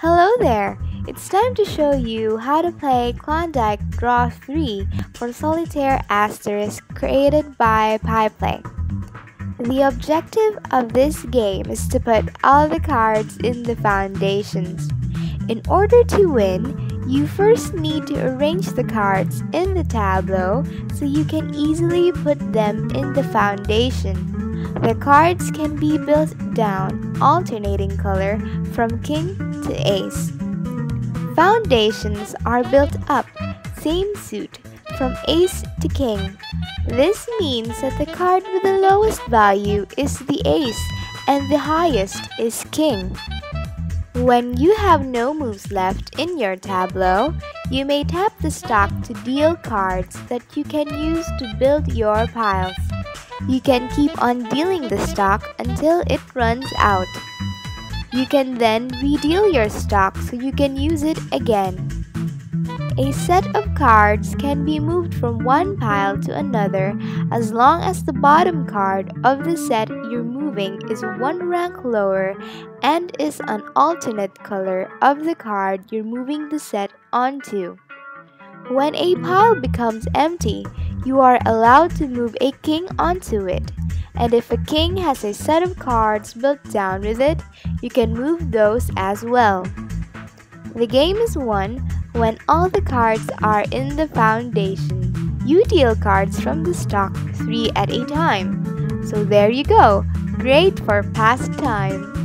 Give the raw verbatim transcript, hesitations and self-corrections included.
Hello there! It's time to show you how to play Klondike Draw three for Solitaire Asterisk created by Piplay. The objective of this game is to put all the cards in the foundations. In order to win, you first need to arrange the cards in the tableau so you can easily put them in the foundation. The cards can be built down, alternating color from king to ace. Foundations are built up, same suit, from ace to king. This means that the card with the lowest value is the ace and the highest is king. When you have no moves left in your tableau, you may tap the stock to deal cards that you can use to build your piles. You can keep on dealing the stock until it runs out. You can then redeal your stock so you can use it again. A set of cards can be moved from one pile to another as long as the bottom card of the set you're moving is one rank lower and is an alternate color of the card you're moving the set onto. When a pile becomes empty, you are allowed to move a king onto it, and if a king has a set of cards built down with it, you can move those as well. The game is won when all the cards are in the foundation. You deal cards from the stock three at a time. So there you go, great for pastime.